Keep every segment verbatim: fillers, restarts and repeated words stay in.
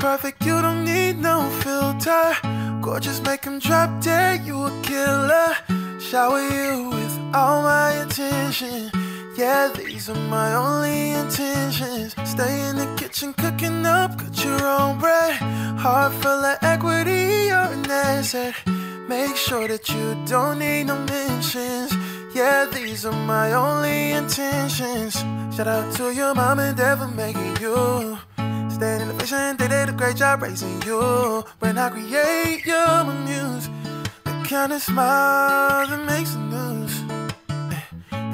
perfect, you don't need no filter. Gorgeous, make him drop dead, you a killer. Shower you with all my attention. Yeah, these are my only intentions. Stay in the kitchen, cooking up, cut your own bread. Heart full of equity, you're an asset. Make sure that you don't need no mentions. Yeah, these are my only intentions. Shout out to your mom and dad for making you. Staying in the vision, they did a great job raising you. When I create your muse, the kind of smile that makes the news.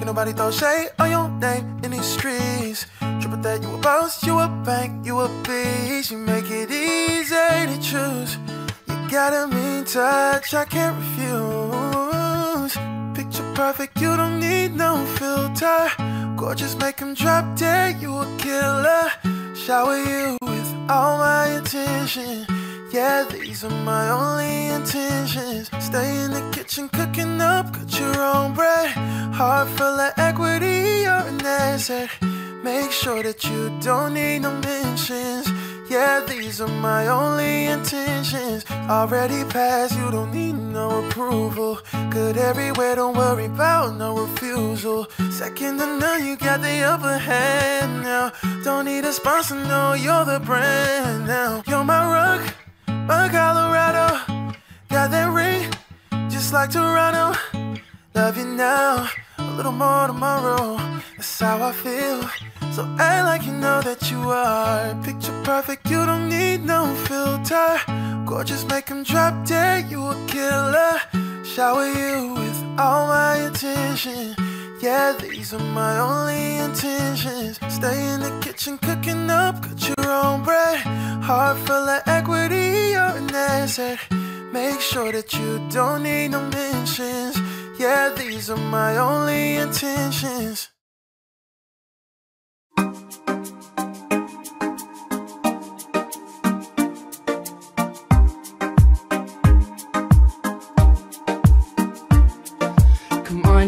Nobody throw shade on your name in these streets. Triple that, you a boss, you a bank, you a beast. You make it easy to choose. You got a mean touch, I can't refuse. Picture perfect, you don't need no filter. Gorgeous, make him drop dead, you a killer. Shower you with all my attention. Yeah, these are my only intentions. Stay in the kitchen, cooking up, cut your own bread. Heart full of equity, you're an asset. Make sure that you don't need no mentions. Yeah, these are my only intentions. Already passed, you don't need no approval. Good everywhere, don't worry about no refusal. Second to none, you got the upper hand now. Don't need a sponsor, no, you're the brand now. You're my rug, my Colorado, got that ring, just like Toronto. Love you now, a little more tomorrow. That's how I feel, so act like you know that you are. Picture perfect, you don't need no filter. Gorgeous, make him drop dead, you a killer. Shower you with all my attention. Yeah, these are my only intentions. Stay in the kitchen, cooking up, cut your own bread. Heart full of equity, you're an asset. Make sure that you don't need no mentions. Yeah, these are my only intentions.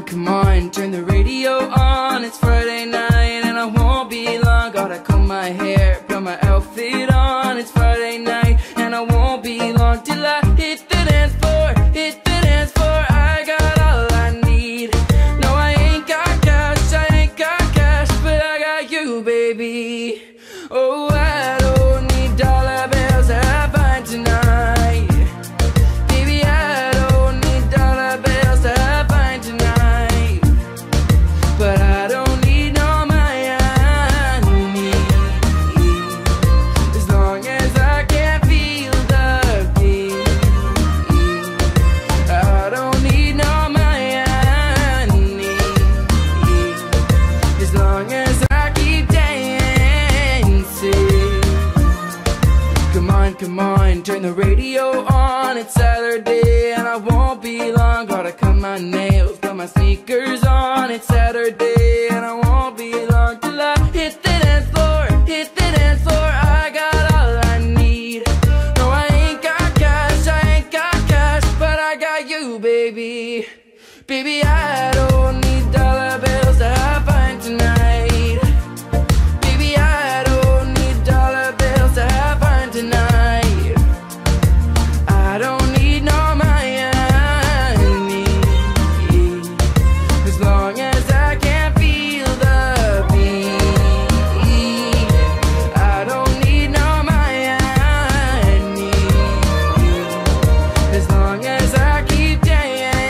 Come on, turn the radio on, it's Friday night and I won't be long. Gotta comb my hair, put my outfit on, it's Friday night and I won't be long till I hit the dance floor, hit the dance floor. I got all I need, no I ain't got cash, I ain't got cash, but I got you baby. Oh, I don't need dollar bills, I find tonight. Come on, turn the radio on, it's Saturday and I won't be long. Gotta cut my nails, put my sneakers on, it's Saturday and I won't be long till I hit the dance floor, hit the dance floor. I got all I need, no I ain't got cash, I ain't got cash, but I got you baby. Baby, I don't need dollar bills, I find tonight. Baby, I don't need dollar bills, I find tonight. As long as I keep dancing.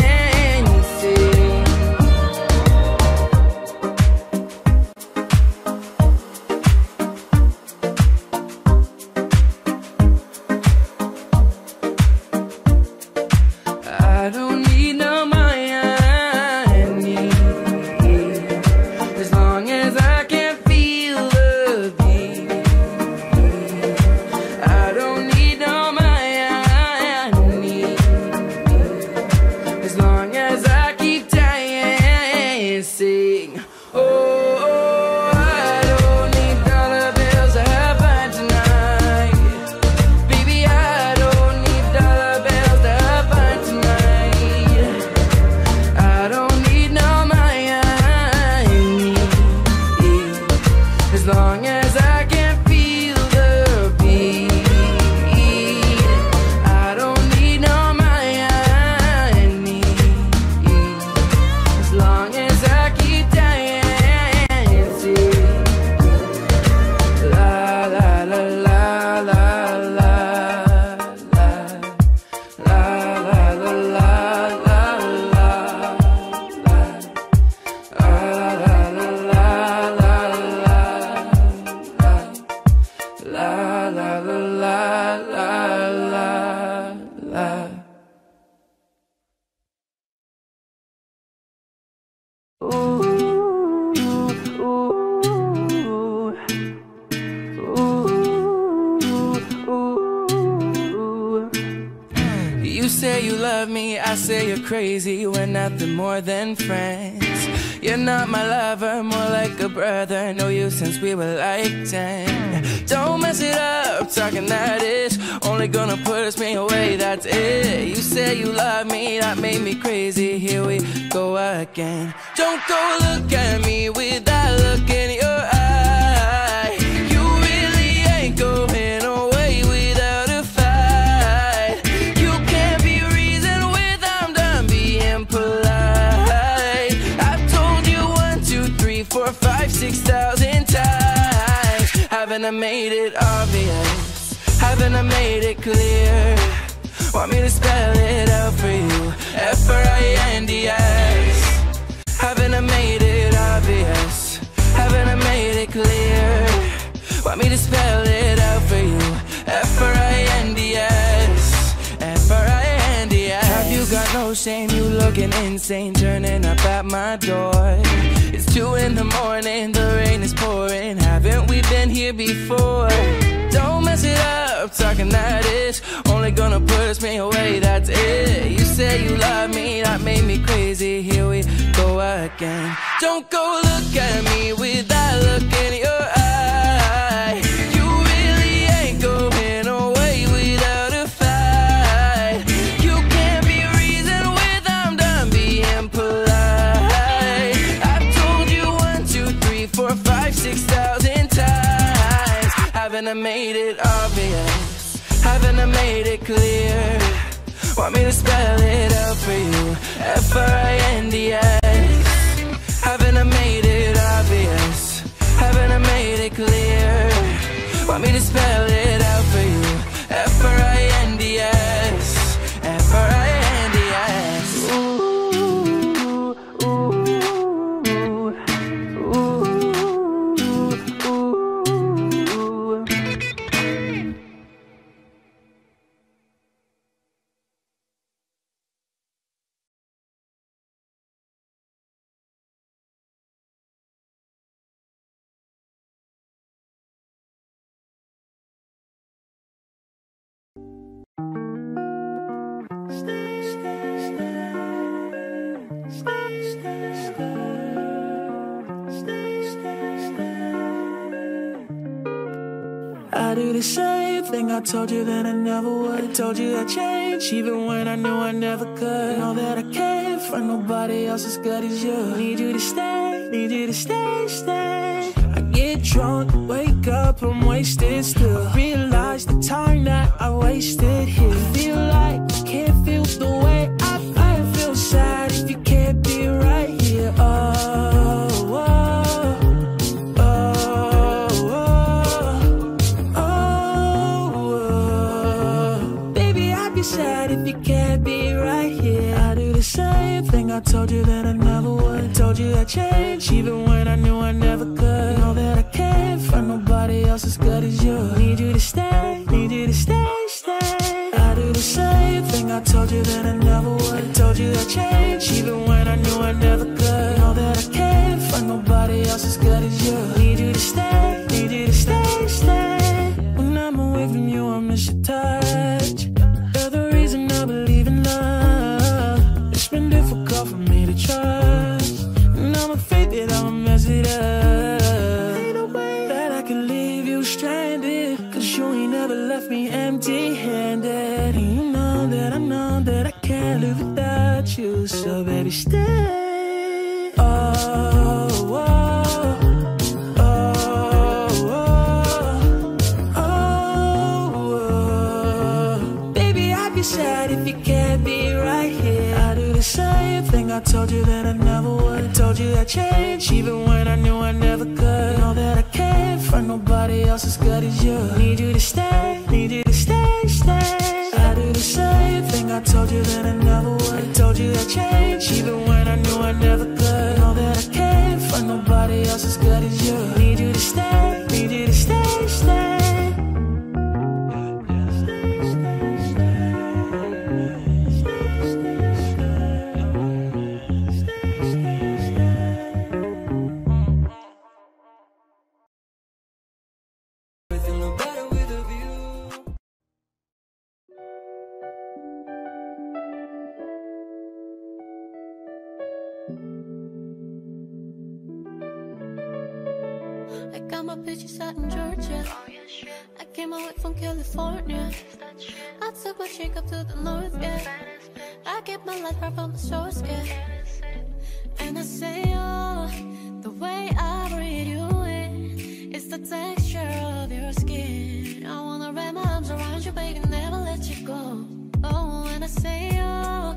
la la la la la la. You say you love me, I say you're crazy. We're nothing more than friends. You're not my lover, more like a brother. Know you since we were like ten. Don't mess it up, talking that ish. Only gonna push me away, that's it. You say you love me, that made me crazy. Here we go again. Don't go look at me with that look in your eye. You really ain't going away without a fight. You can't be reasoned with, I'm done being polite. I've told you one, two, three, four, five, six thousand times. Haven't I made it obvious? Haven't I made it clear? Want me to spell it out for you? F R I N D S. Haven't I made it obvious? Haven't I made it clear? Want me to spell it out for you? F R I N D S, F R I N D S. Have you got no shame? You looking insane, turning up at my door. It's two in the morning, the rain is pouring. Haven't we been here before? Don't mess it up, talking that ish. Only gonna push me away, that's it. You say you love me, that made me crazy. Here we go again. Don't go look at me with that look in your eye. You really ain't going away without a fight. You can't be reasoned with, I'm done being polite. I've told you one, two, three, four, five, six thousand times. Haven't I made it obvious? Haven't I made it clear? Want me to spell it out for you? F R I N D S. Haven't I made it obvious? Haven't I made it clear? Want me to spell it out for you? F R I N D S, F R I N D S. Ooh, ooh, ooh, ooh, ooh, ooh. I do the same thing I told you that I never would. I told you I'd change, even when I knew I never could. Know that I can't find nobody else as good as you. Need you to stay, need you to stay, stay. I get drunk, wake up, I'm wasted still. I realize the time that I wasted here. I feel like I can't feel the way I feel. I feel sad if you can't be right here. Oh, same thing I told you that I never would. I told you I'd change, even when I knew I never could. Know that I can't find nobody else as good as you. Need you to stay, need you to stay, stay. I do the same thing I told you that I never would. I told you I'd change, even when I knew I never could. Know that I can't find nobody else as good as you. Need you to stay, need you to stay, stay. When I'm away from you, I miss your touch. You're the reason I believe in love. It's been difficult for me to trust, and I'm afraid that I'ma mess it up. Ain't no way that I can leave you stranded, cause you ain't never left me empty-handed. And you know that I know that I can't live without you, so baby stay. Oh, oh, oh, oh, oh, oh. Baby, I'd be sad if you can't be right here. The same thing I told you that I never would. I told you I'd change, even when I knew I never could. Know that I can't find nobody else as good as you. Need you to stay, need you to stay, stay. I do the same thing I told you that I never would. I told you I'd change, even when I knew I never could. Know that I can't find nobody else as good as you. Need you to stay, need you to stay, stay. I got my bitches out in Georgia. I came away from California. I took my chick up to the north, yeah. I get my life right from the source, yeah. And I say, oh, the way I breathe you in is the texture of your skin. I wanna wrap my arms around you, baby, never let you go. Oh, and I say, oh,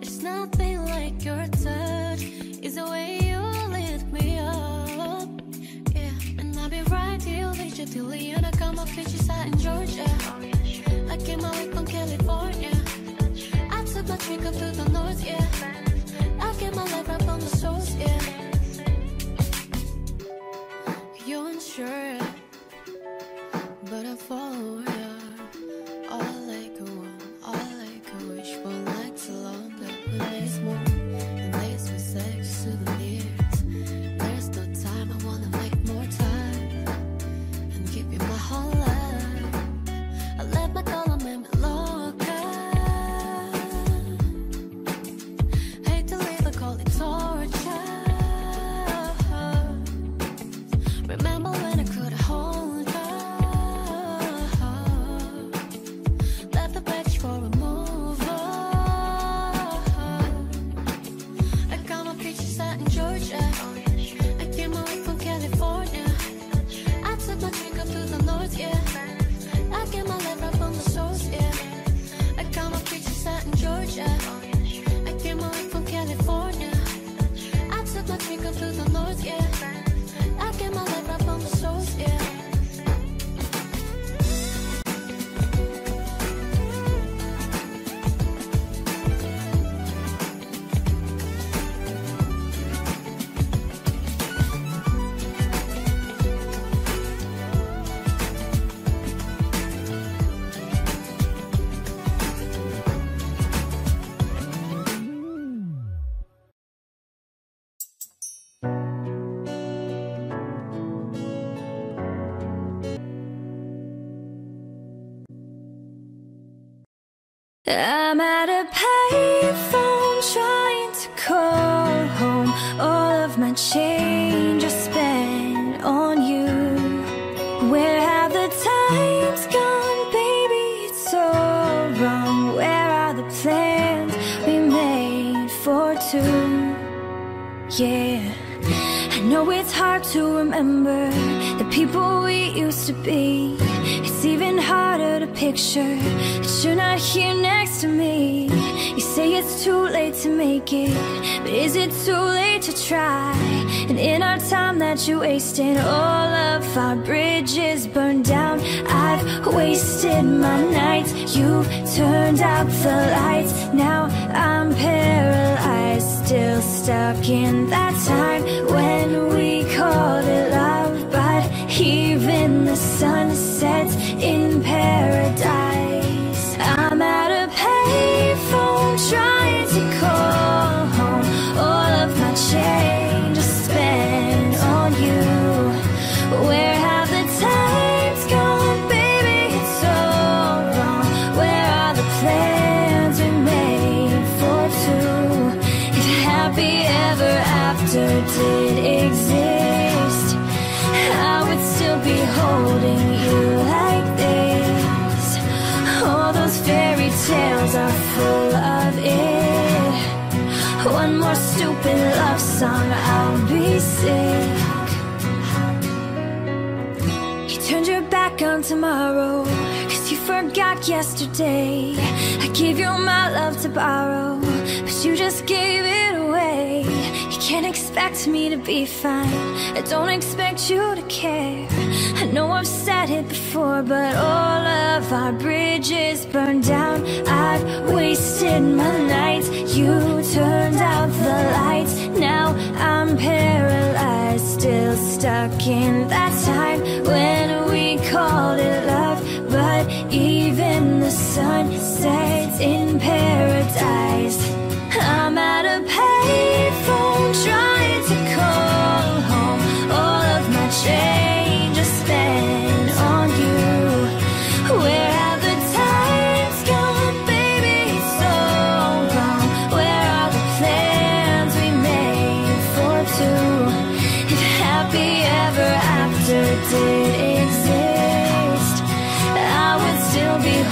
there's nothing like your touch. It's the way you lift me up, yeah. And I'll be right here with you till the end. I got my bitches out in Georgia. I came away from California. I took my trick up to the north, yeah. I get my life right on the source, yeah. You ain't sure, but I follow her. All like a one, all like a wish for nights alone. But we need more, and this with sex to the years. There's no time, I wanna make more time and give you my whole life. I let my color make me longer. I'm at a payphone trying to call home. All of my change I spent on you. Where have the times gone, baby? It's so wrong. Where are the plans we made for two? Yeah, I know it's hard to remember the people we used to be. It's even harder to picture that you're not here next to me. You say it's too late to make it, but is it too late to try? And in our time that you wasted, all of our bridges burned down. I've wasted my nights, you've turned out the lights. Now I'm paralyzed, still stuck in that time when we called it love. But even the sun sets in paradise. I'm at a payphone trying to call home. All of my change I spent on you. Where have the times gone, baby? It's so wrong. Where are the plans we made for two? If happy ever after did exist, I would still be holding you like this. All those fairy tales are full of it. One more stupid love song, I'll be sick. You turned your back on tomorrow, cause you forgot yesterday. I gave you my love to borrow, but you just gave it away. Can't expect me to be fine, I don't expect you to care. I know I've said it before, but all of our bridges burned down. I've wasted my nights, you turned out the lights. Now I'm paralyzed, still stuck in that time when we called it love. But even the sun sets in paradise. I'm at a payphone trying to call home. All of my change I spent on you. Where have the times gone, baby? It's so wrong. Where are the plans we made for two? If happy ever after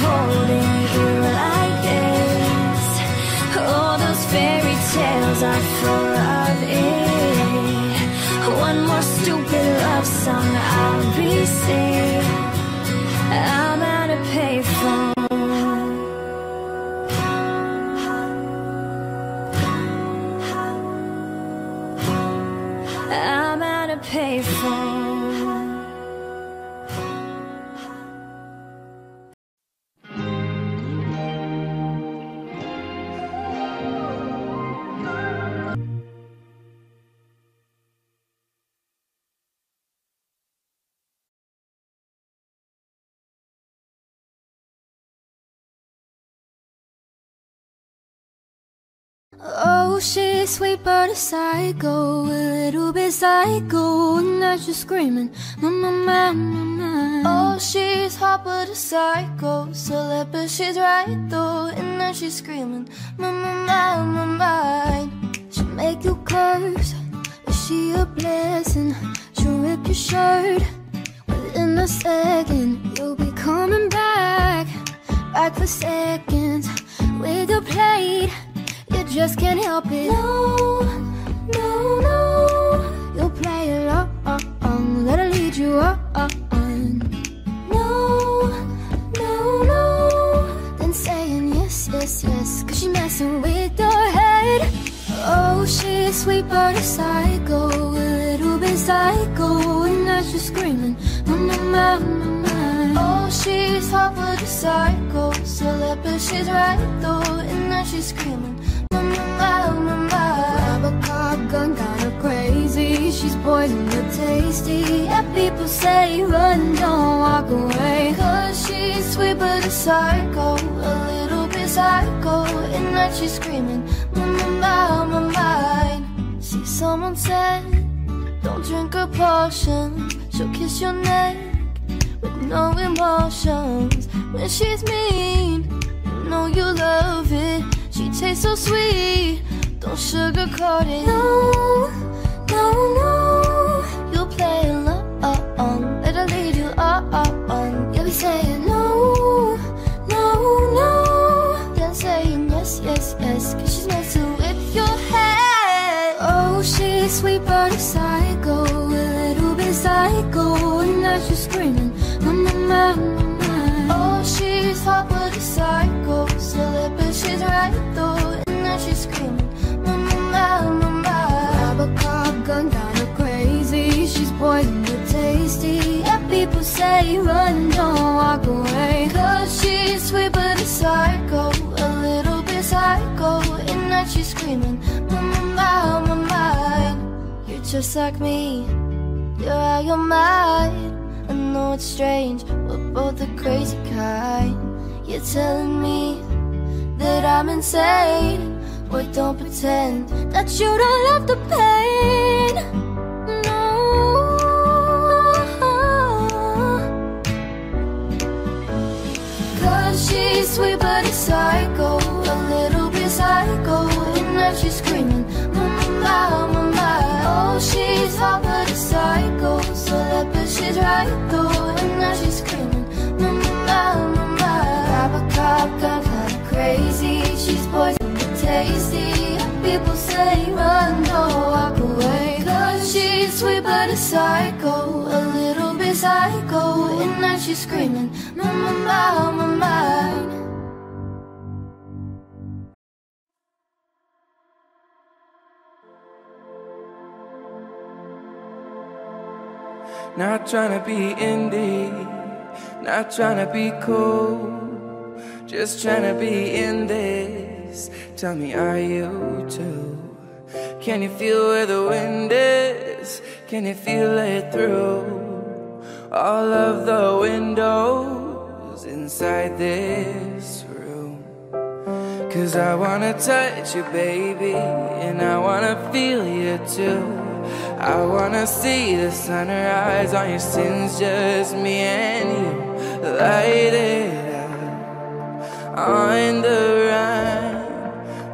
holding you like this. All those fairy tales are full of it. One more stupid love song I'll be singing. I'm out of pay for. I'm out of pay for. Oh, she's sweet but a psycho, a little bit psycho, and now she's screaming, my, my, my, my, my. Oh, she's hot but a psycho, so let but she's right though, and now she's screaming, my, my, my, my, my. She'll make you curse, is she a blessing? She'll rip your shirt, within a second, you'll be coming back, back for seconds, with your plate. You just can't help it. No, no, no. You'll play along, let her lead you on. No, no, no. Then saying yes, yes, yes, cause she's messing with your head. Oh, she's sweet but a psycho, a little bit psycho, and now she's screaming, my, my, my, my, my. Oh, she's hot but a psycho, so let but she's right though, and now she's screaming, Robocop gun got her crazy. She's poison but tasty. Yeah, people say run, don't walk away, cause she's sweet but a psycho, a little bit psycho, and now she's screaming, my, my, my, my. See, someone said, don't drink her potion. She'll kiss your neck with no emotions. When she's mean, you know you love it. She tastes so sweet, don't sugarcoat it. No, no, no. You'll play along, let her lead you on. You'll be saying no, no, no. Then saying yes, yes, yes, cause she's messing with your head. Oh, she's sweet but a psycho, a little bit psycho, and now she's screaming, my, my, my, my, my. Oh, she's hot but a psycho, so let but she's right though, and now she's screaming, my, my, my, my, my. Robocop gun got her crazy. She's poison but tasty. Yeah, people say run, don't walk away, cause she's sweet but a psycho, a little bit psycho, and now she's screaming, my, my, my, my, my. You're just like me, you're out of your mind. I know it's strange, we're both the crazy kind. You're telling me that I'm insane. Boy, don't pretend that you don't love the pain. No. Cause she's sweet but a psycho, a little bit psycho, and now she's screaming, my, my, my, my. Oh, she's hot but a psycho, so that but she's right though, and now she's screaming, my, my, my, my. Robocop got her crazy. She's poison tasty, people say run, don't walk away, cause she's sweet but a psycho, a little bit psycho, and now she's screaming, my, my, my, my, my. Not tryna be indie, not tryna be cool, just tryna be in there. Tell me, are you too? Can you feel where the wind is? Can you feel it through all of the windows inside this room? Cause I wanna touch you, baby, and I wanna feel you too. I wanna see the sunrise on your sins, just me and you. Light it up on the run.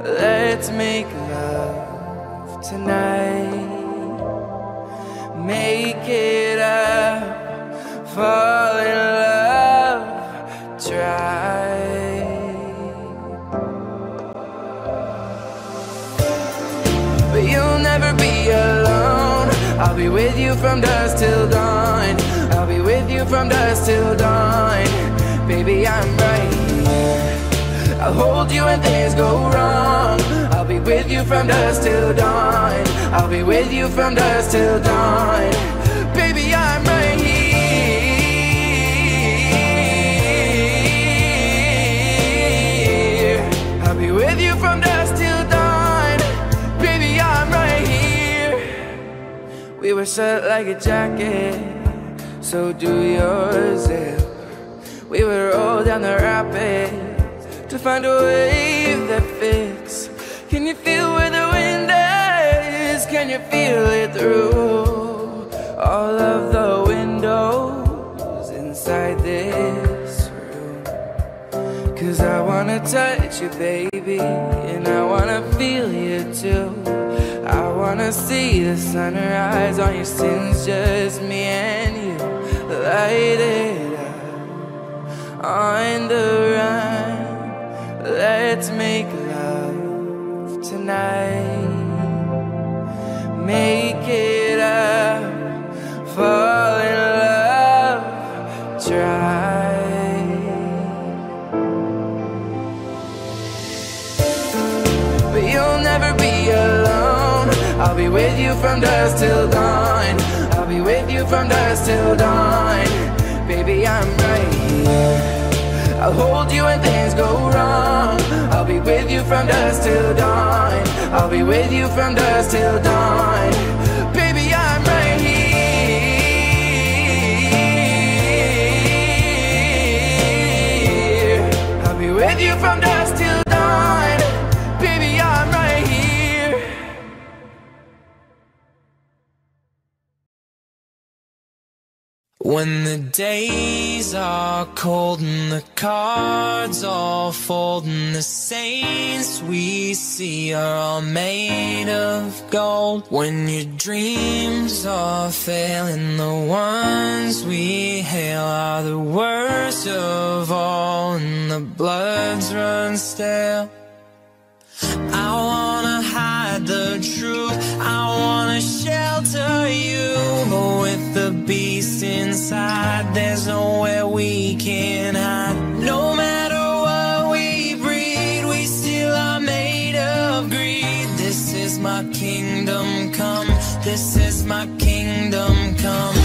Let's make love tonight. Make it up, fall in love, try. be with you from dusk till dawn. I'll be with you from dusk till dawn. Baby, I'm right here. I'll hold you when things go wrong. I'll be with you from dusk till dawn. I'll be with you from dusk till dawn. Baby, I'm right here. I'll be with you from dusk till dawn. Baby, I'm right here. We were set like a jacket, so do your zip. We would roll down the rapids to find a wave that fits. Can you feel where the wind is? Can you feel it through all of the windows inside this? 'Cause I wanna touch you, baby, and I wanna feel you too. I wanna see the sunrise on your sins, just me and you. Light it up on the run. Let's make love tonight. Make it up, fall in love, try. I'll be with you from dusk till dawn. I'll be with you from dusk till dawn. Baby, I'm right here. I'll hold you when things go wrong. I'll be with you from dusk till dawn. I'll be with you from dusk till dawn. Baby, I'm right here. I'll be with you from dusk till dawn. When the days are cold and the cards all fold and the saints we see are all made of gold. When your dreams are failing, the ones we hail are the worst of all, and the bloods run stale. I wanna hide the truth, I wanna shelter you, but with the beast inside, there's nowhere we can hide. No matter what we breed, we still are made of greed. This is my kingdom come, this is my kingdom come.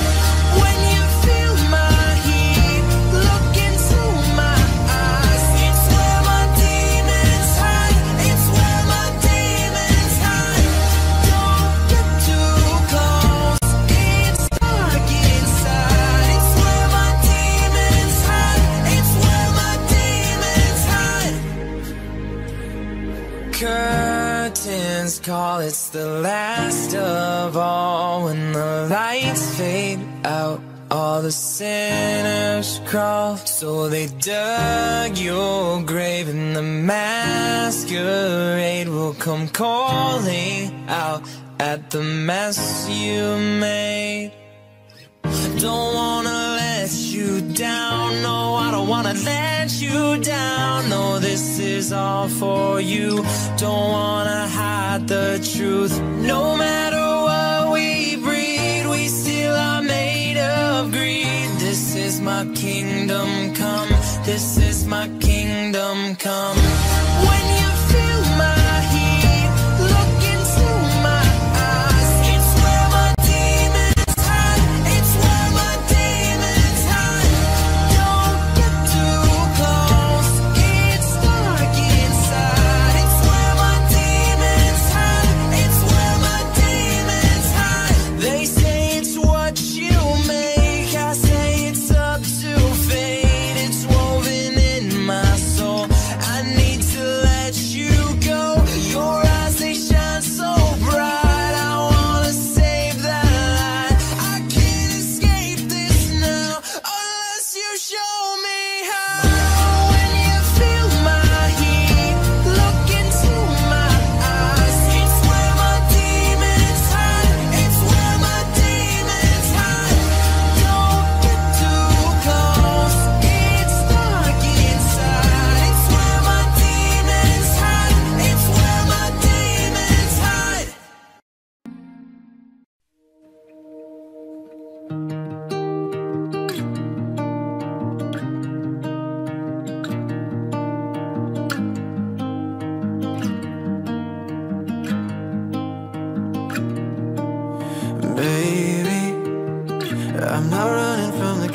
When you feel my curtains call, it's the last of all. When the lights fade out, all the sinners crawl. So they dug your grave and the masquerade will come calling out at the mess you made. Don't wanna let you down, no, I don't wanna let you down. No, this is all for you, don't wanna hide the truth. No matter what we breed, we still are made of greed. This is my kingdom come, this is my kingdom come. When you feel my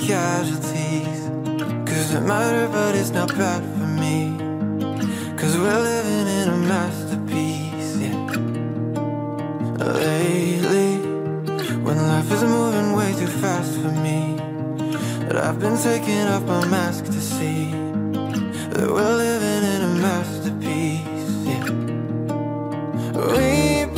casualties, 'cause it mattered but it's not bad for me, 'cause we're living in a masterpiece, yeah. Lately, when life is moving way too fast for me, but I've been taking off my mask to see that we're living in a masterpiece, yeah. We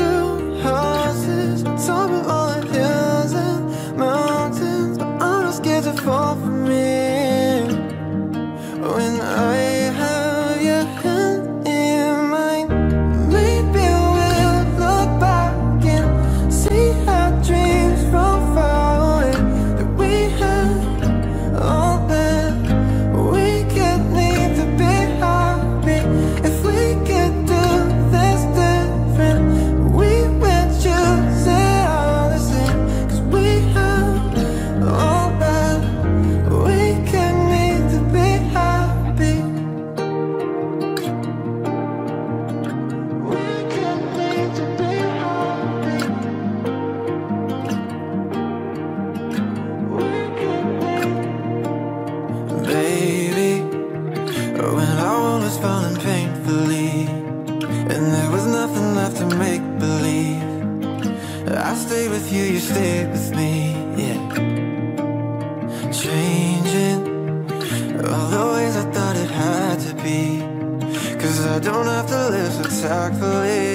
built houses on top of all the hills and mountains, but I'm not scared to fall for me. When I have your hand in mine, maybe we'll look back and see our dreams from far away, that we had all that we could need to be happy. If we could do this different, we would choose it all the same, 'cause we had all that we could need to be happy. I stayed with you, you stayed with me, yeah. Changing all the ways I thought it had to be, 'cause I don't have to live so tactfully.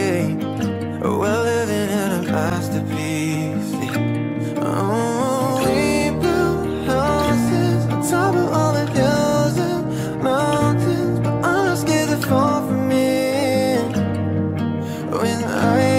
We're living in a masterpiece, yeah. Oh, we built houses on top of all the hills and mountains, but I'm not scared to fall for me. When I have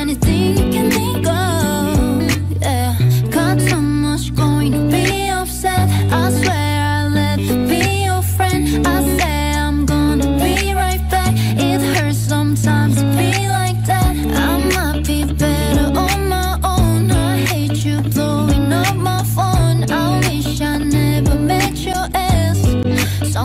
anything you can think of, yeah. Got so much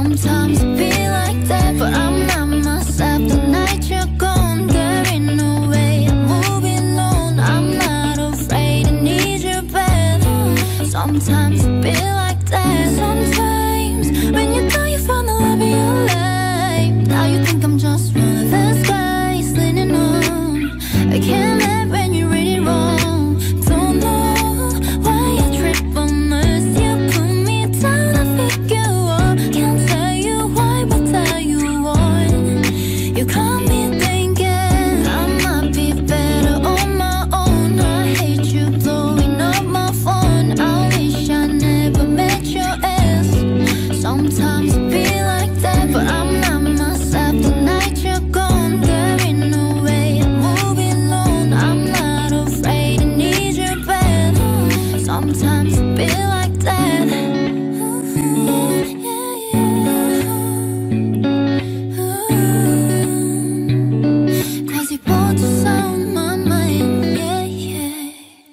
Sometimes I feel like that, but I'm not myself. The night you're gone, there ain't no way I'm moving on. I'm not afraid, I need you better. Sometimes I feel like that. Sometimes when you thought you found the love of your life, now you think I'm just one of those guys leaning on. I can't let when you read it wrong. Don't know why you trip on us. You put me down, I figure out. Can't tell you why, but tell you what. You caught me thinking I might be better on my own. I hate you blowing up my phone. I wish I never met your ass. Sometimes I feel like that, but I'm not myself. The night you're gone, there ain't no way I'm moving on. I'm not afraid, I need you better. Sometimes I feel like that. Yeah, yeah, yeah. Cause you brought us on my mind. Yeah, yeah.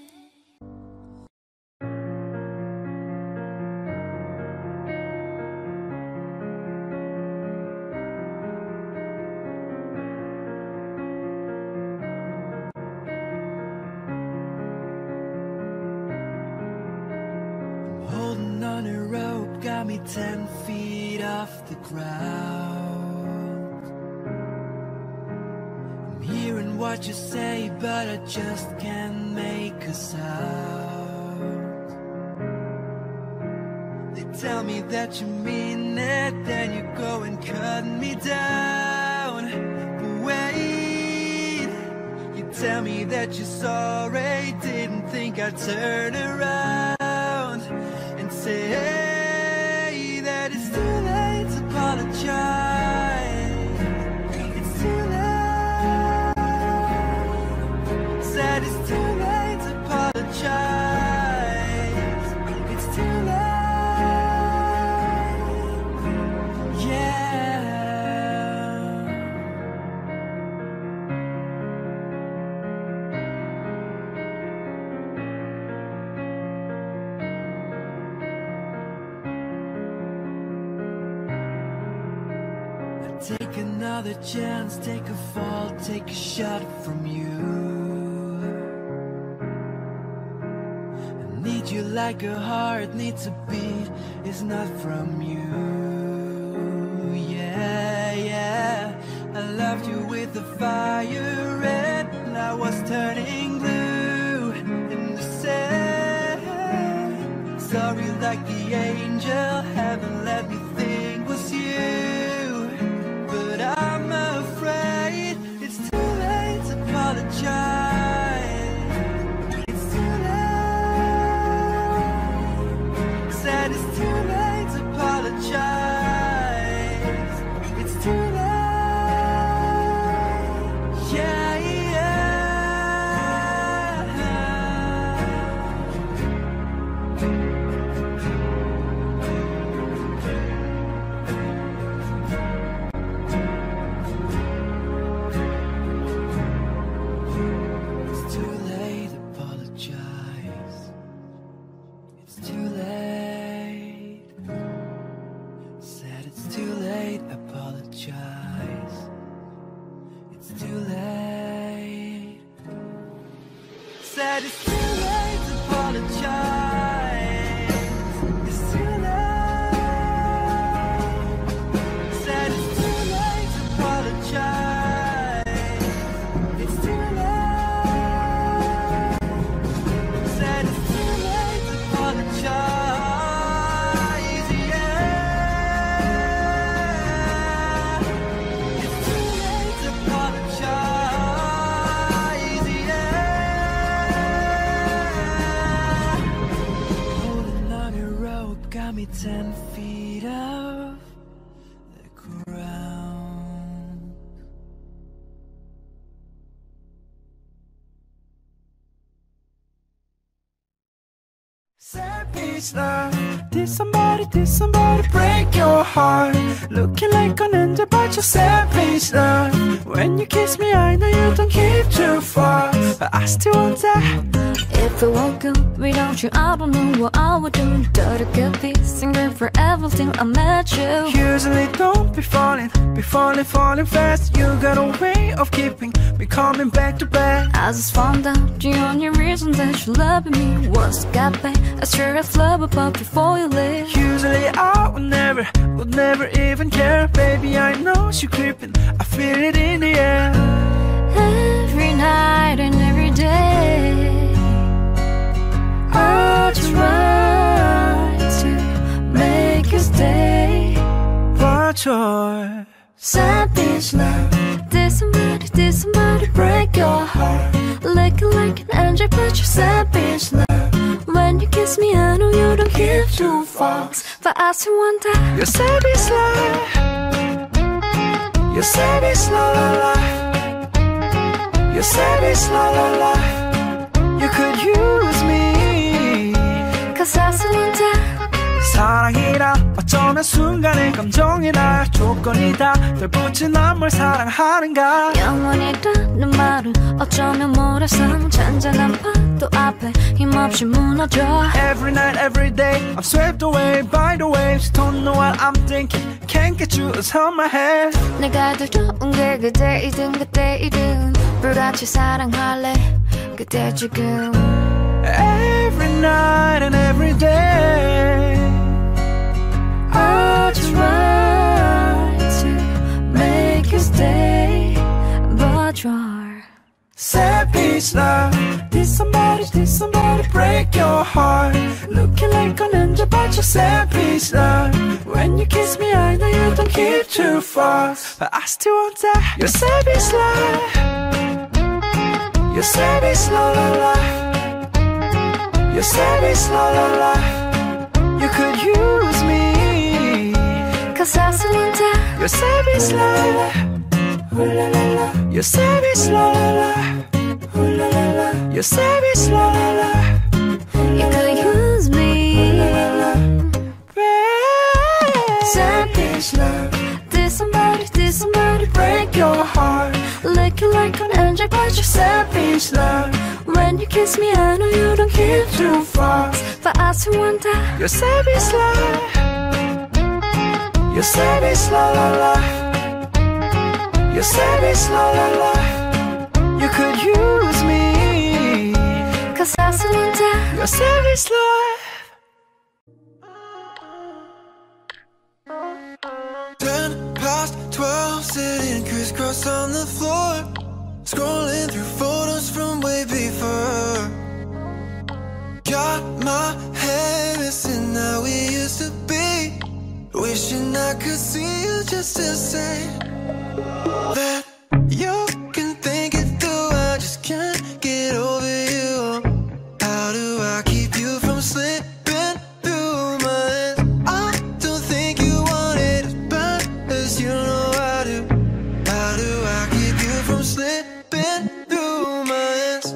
Holding on a rope, got me ten feet off the ground. I'm hearing what you say, but I just can't make a sound. They tell me that you mean it, then you go and cut me down. But wait, you tell me that you're sorry, didn't think I'd turn around. Say that it's too late to apologize. It's too late. Said it's too late to apologize. It's too late. Yeah. Take another chance, take a fall, take a shot from you. I need you like a heart needs a beat, it's not from you. Yeah, yeah, I loved you with the fire red, and I was turning blue. And you said, sorry like the angel, heaven let me think was you. I'm afraid it's too late to apologize. It's too late. Said it's too late to apologize. It's too late. Yeah, yeah. Ten feet off the ground. Sad bitch now. Did somebody somebody did somebody break your heart? Looking like an angel, but you're savage love. When you kiss me, I know you don't keep too far, but I still wonder if I woke up without you, I don't know what I would do. Thought I could be single forever till I met you. Usually don't be falling, be falling, falling fast. You got a way of keeping me coming back to back. I just found out the only reason that you loved me was to get back. I sure have love about before you leave. Usually I would never, would never even care. Baby, I know you're creeping, I feel it in the air. Every night and every day I try to make you stay. But you're savage love. Did somebody, did somebody break your heart? Looking like an angel, but you're savage love. When you kiss me, I know you don't give two fucks, but I still wonder. You're savage love. You're savage la la la. You're savage la la la. You could use me, 'cause I still wonder. 사랑이라 어쩌면 순간의 감정이라 조건이 다 널 붙인 난 뭘 사랑하는가. 영원이라는 말은 어쩌면 모래성 잔잔한 파도 앞에 힘없이 무너져. Every night, every day I'm swept away by the waves. Don't know what I'm thinking, can't get you out my head. 내가 더 좋은 게 그대이든 그대이든 불같이 사랑할래 그대 지금. Every night and every day I try to make you stay, but you're savage love. Did somebody, did somebody break your heart? Looking like an angel, but you're savage love. When you kiss me, I know you don't keep too far, but I still want that. You're savage love. You're savage la la la. You're savage la la la. You could use me, 'cause I still wonder. You're savage love. Ooh la la la. You're savage love. Ooh la la la. You're savage love. You could use me. Ooh la la la. Savage love. Did somebody, did somebody break your heart? Looking like an angel, but you're savage love. When you kiss me, I know you don't give two fucks, but I still wonder. You're savage love. You're savage la la la. You're savage la la la. You could use me, 'cause I still wonder. You're savage love. Ten past twelve, sitting crisscross on the floor, scrolling through photos from way before. Got my head missing how we used to be, wishing I could see you just to say that you can think it through. I just can't get over you. How do I keep you from slipping through my hands? I don't think you want it as bad as you know I do. How do I keep you from slipping through my hands?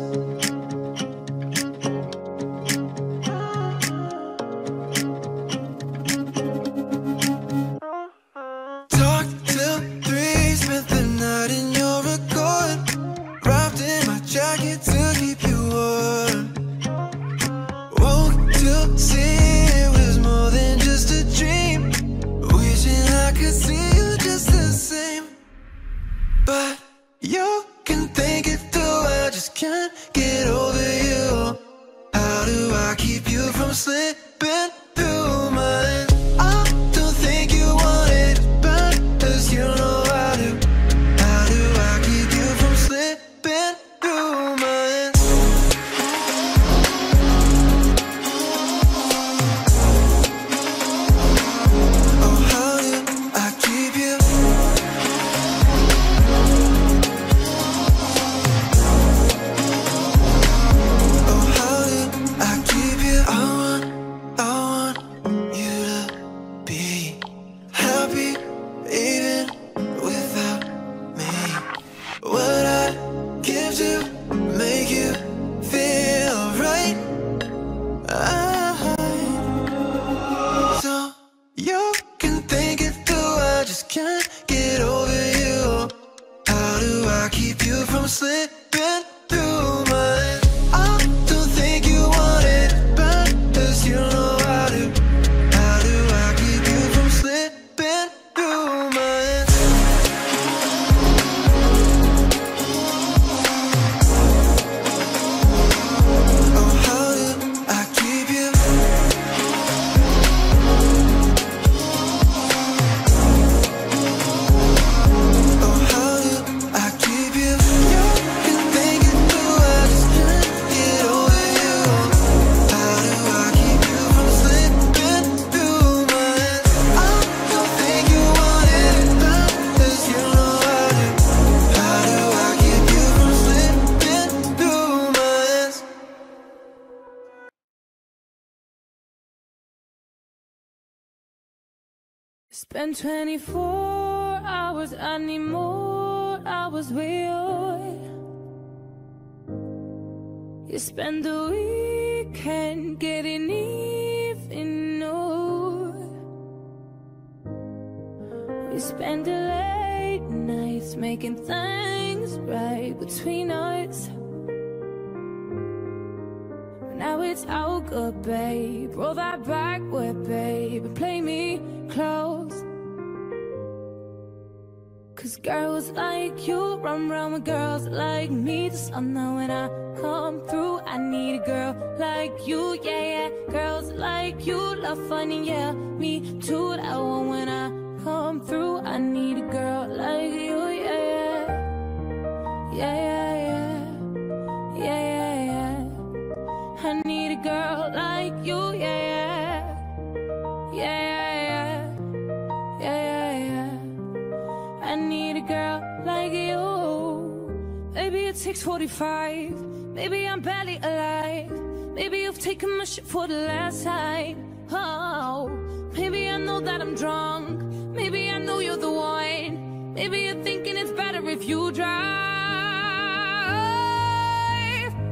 from slipping through my head. I don't think you want it bad, 'cause you know how to. How do I keep you from slipping through my head? Oh, how do I keep you? Oh, how do I keep you? You can think it through, I just can't get over you. How do I keep you from slipping through my head? I don't think you want it bad, 'cause you know I do. How do I keep you from slipping through my head? Spend twenty-four hours, I need more hours with you. You spend the weekend getting even, oh. You spend the late nights making things right between us. Now it's all good, babe. Roll that backward, babe, and play me close. 'Cause girls like you run round with girls like me. Just know when I come through, I need a girl like you, yeah, yeah. Girls like you love funny, yeah, me too. That one when I come through, I need a girl like you, yeah, yeah, yeah, yeah, yeah, yeah, yeah. I need a girl like you, yeah, yeah, yeah, yeah, yeah, yeah. I need a girl like you. Maybe it takes forty-five, maybe I'm barely alive. Maybe you've taken my shit for the last time. Oh, maybe I know that I'm drunk. Maybe I know you're the one. Maybe you're thinking it's better if you drive.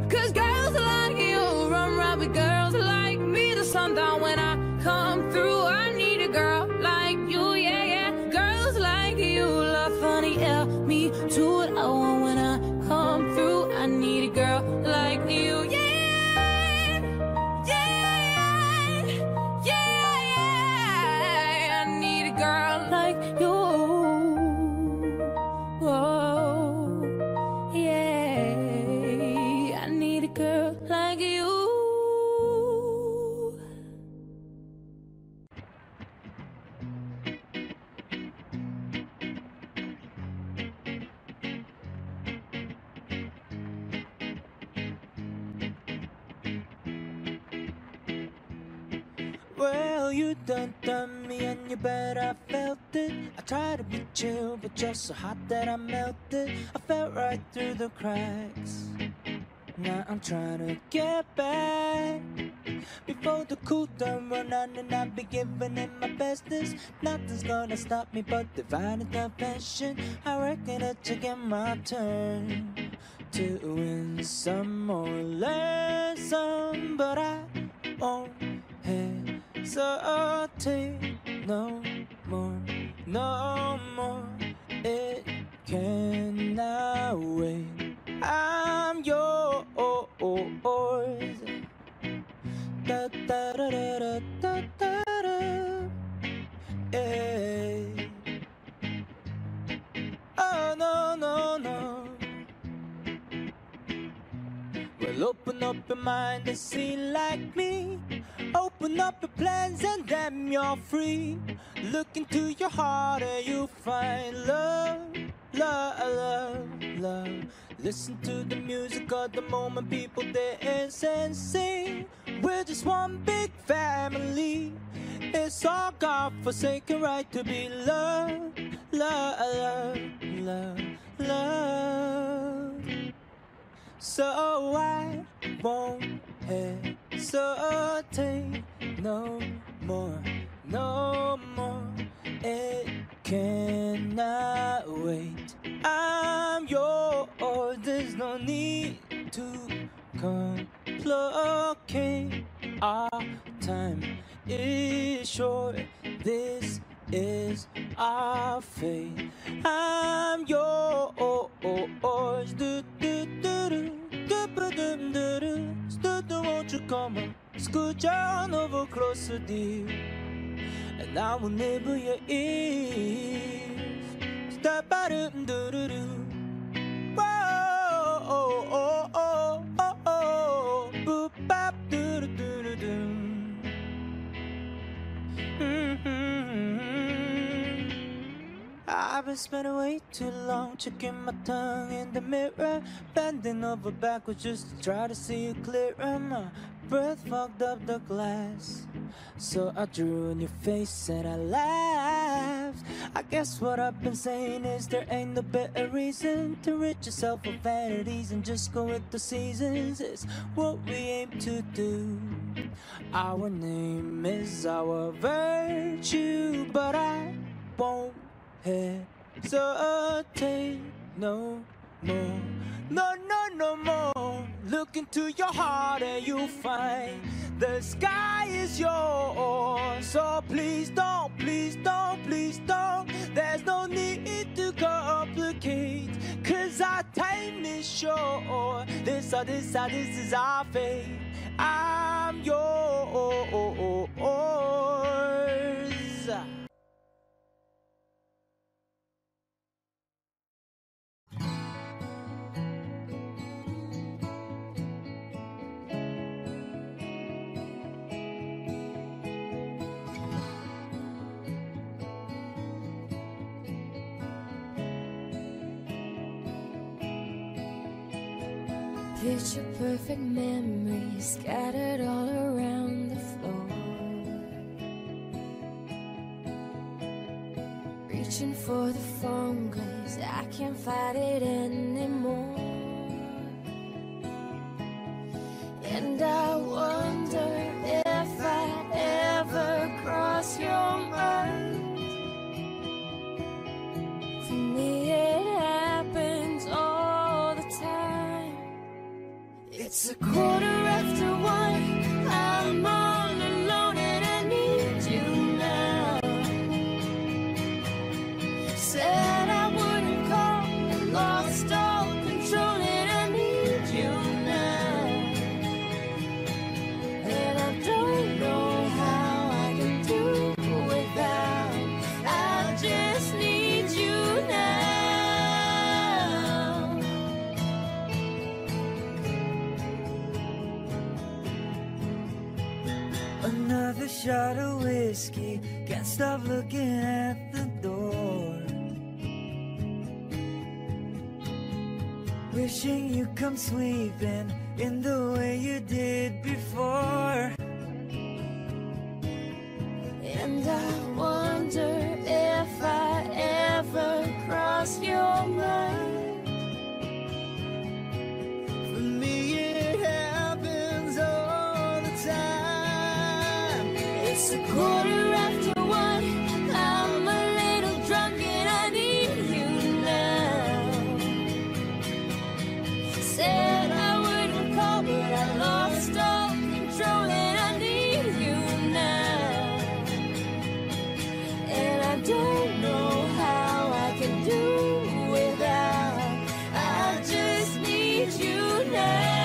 'Cause girls like you run round with girls like me to sundown. When I come through, I need a girl like you, yeah, yeah. Girls like you love funny, yeah, me too. What I want when I come through, I need a girl like you, yeah, yeah, yeah, yeah. I need a girl like you, oh, yeah. I need a girl like you. Well, you done done me and you bet I felt it. I tried to be chill, but you're so hot that I melted. I fell right through the cracks. Now I'm trying to get back before the cool done run out, and I'll be giving it my bestest. Nothing's gonna stop me but divine intervention. I reckon it's again my turn to win some or learn some, but I won't hesitate. So I'll take no more, no more. It cannot wait. I'm yours. Da da da da da da da. Yeah. Oh no no no. Well, open up your mind and see like me. Open up your plans and damn, you're free. Look into your heart and you'll find love, love, love, love. Listen to the music of the moment, people dance and sing. We're just one big family. It's our God-forsaken right to be loved, love, love, love, love. So I won't hesitate no more, no more. It cannot wait. I'm yours, there's no need to complicate. Our time is short, this is our faith. I'm yours. Do do do do do do do do. Stood, won't you come on? Scoot on over closer, dear, and I will nibble your ears. Stop by do do do do. Whoa, oh, oh, oh, oh, oh, boop, bop, do do do do. I've been spending way too long checking my tongue in the mirror, bending over backwards just to try to see you clearer. My breath fogged up the glass, so I drew on your face and I laughed. I guess what I've been saying is there ain't no better reason to rid yourself of vanities and just go with the seasons. It's what we aim to do. Our name is our virtue, but I won't hesitate no more, no, no, no more. Look into your heart and you'll find the sky is yours. So please don't, please don't, please don't. There's no need to complicate, cause our time is short. This or this or this is our fate. I'm yours. Picture perfect memories scattered all around the floor. Reaching for the phone cause I can't fight it anymore. And I wonder if I ever cross your mind. For me it happens all. It's a quarter after one, I'm all alone and I need you now. Said I wouldn't call, lost all control and I need you now. And I don't know how I can do without, I just need you now. Another shot of whiskey, can't stop looking at the door. Wishing you come sweeping in the way you did before. And I wonder if I ever cross your mind. For me it happens all the time. It's a quarter after one, I'm a little drunk and I need you now. Said I wouldn't call but I lost all control and I need you now. And I don't know how I can do without, I just need you now.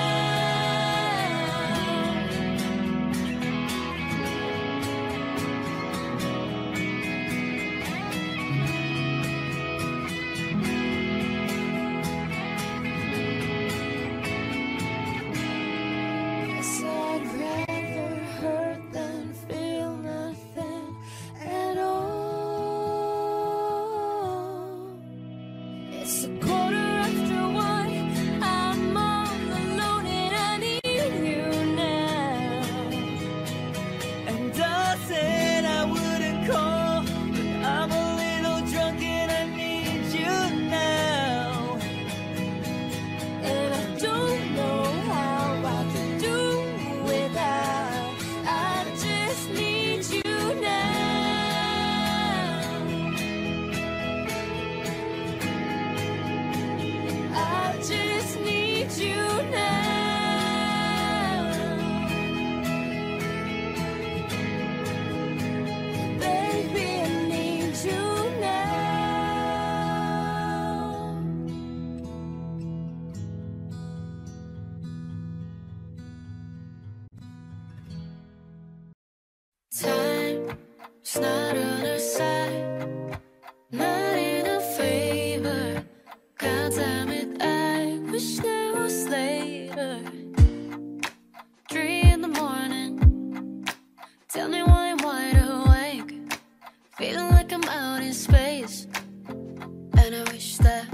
in space, and I wish that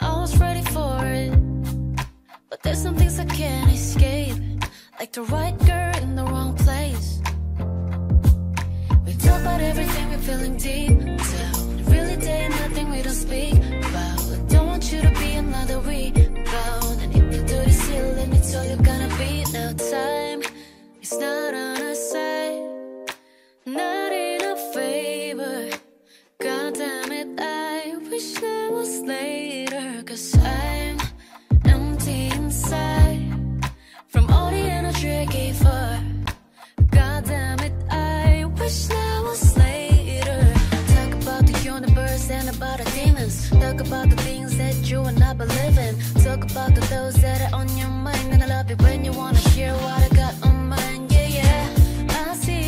I was ready for it. But there's some things I can't escape, like the right girl in the wrong place. We talk about everything we're feeling deep down, really there ain't nothing we don't speak about. I don't want you to be another rebound, and if you do this here, let me tell you gonna be. Now time is not on our side, not in our favor. God damn it, I wish I was later, cause I'm empty inside from all the energy I gave her. God damn it, I wish I was later. Talk about the universe and about our demons. Talk about the things that you and I believe in. Talk about the those that are on your mind, and I love it when you wanna hear what I got on mine. Yeah, yeah, I see.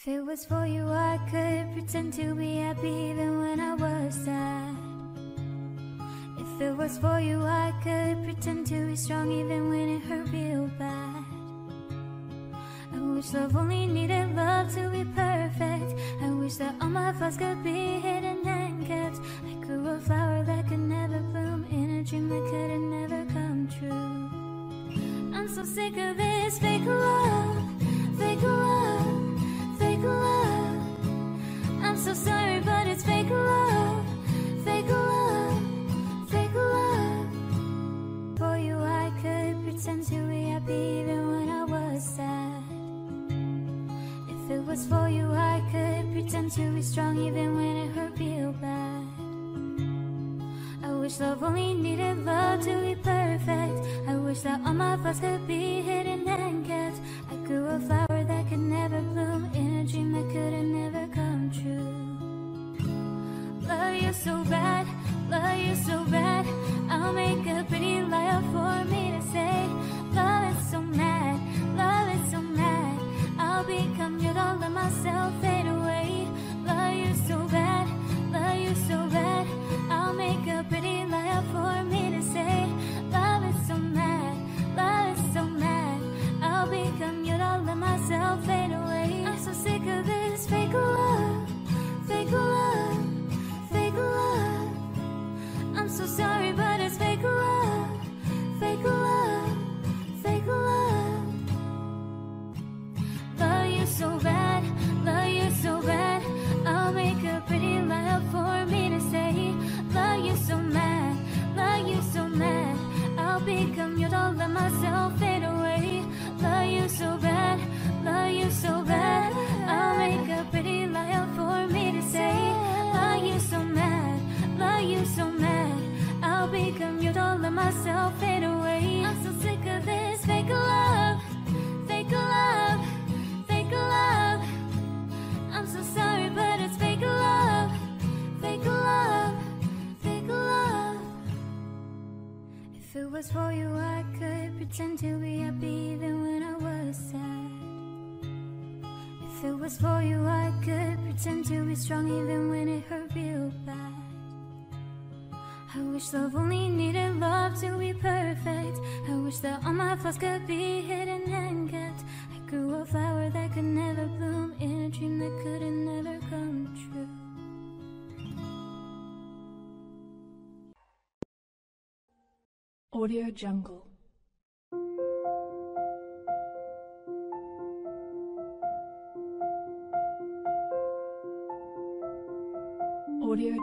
If it was for you, I could pretend to be happy even when I was sad. If it was for you, I could pretend to be strong even when it hurt real bad. I wish love only needed love to be perfect. I wish that all my flaws could be hidden and kept. I grew a flower that could never bloom in a dream that could have never come true. I'm so sick of this fake love, fake love, fake love. I'm so sorry, but it's fake love, fake love, fake love. For you, I could pretend to be happy even when I was sad. If it was for you, I could pretend to be strong even when it hurt real bad. I wish love only needed love to be perfect. I wish that all my flaws could be hidden and kept. I grew a flower that could never bloom in a dream that could have never come true. Love you so bad, love you so bad. I'll make a pretty lie for me to say. Love is so mad, love is so mad. I'll become you, don't let myself fade away. Love you so bad, love you so bad. I'll make a pretty lie for me to say. Love is so mad, love is so mad. I'll become you, don't let myself fade away. I'm so sick of this fake love, fake love, fake love. I'm so sorry, but it's fake love, fake love, fake love. Love you so bad, love you so bad. I'll make a pretty lie for me to say. Love you so mad, love you so mad. I'll become you, don't let myself fade away. Love you so bad, love you so bad. I'll make a pretty lie for me to say. Love you so mad, love you so mad. I'll become you, don't let myself fade away. I'm so sick of this fake love, fake love, fake love. I'm so sorry, but it's fake love, fake love, fake love. If it was for you, I could pretend to be happy even when I was sad. If it was for you, I could pretend to be strong even when it hurt real bad. I wish love only needed love to be perfect. I wish that all my flaws could be hidden and kept. I grew a flower that could never bloom in a dream that could have never come true. Audio Jungle. Audio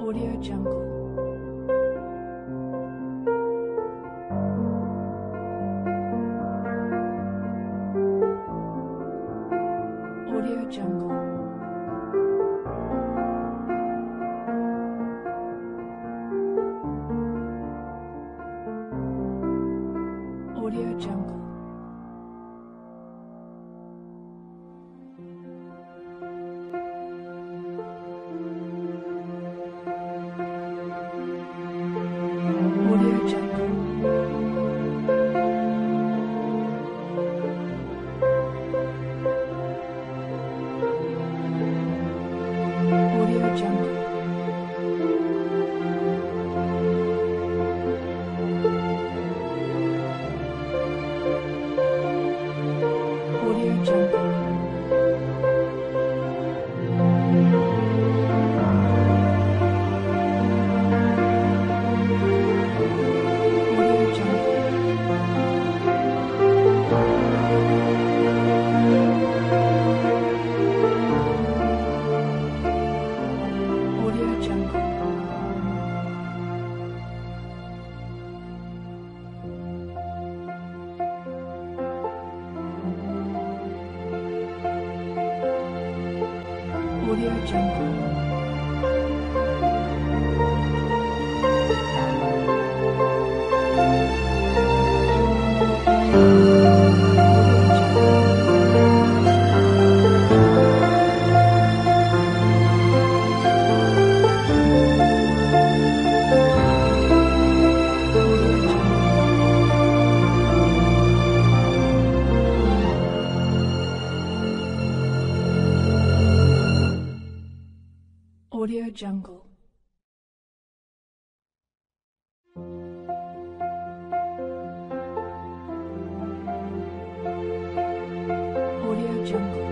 Audio Jungle. Audio Jungle. Audio Jungle. Audio Jungle. Audio Jungle. jungle. Audio jungle.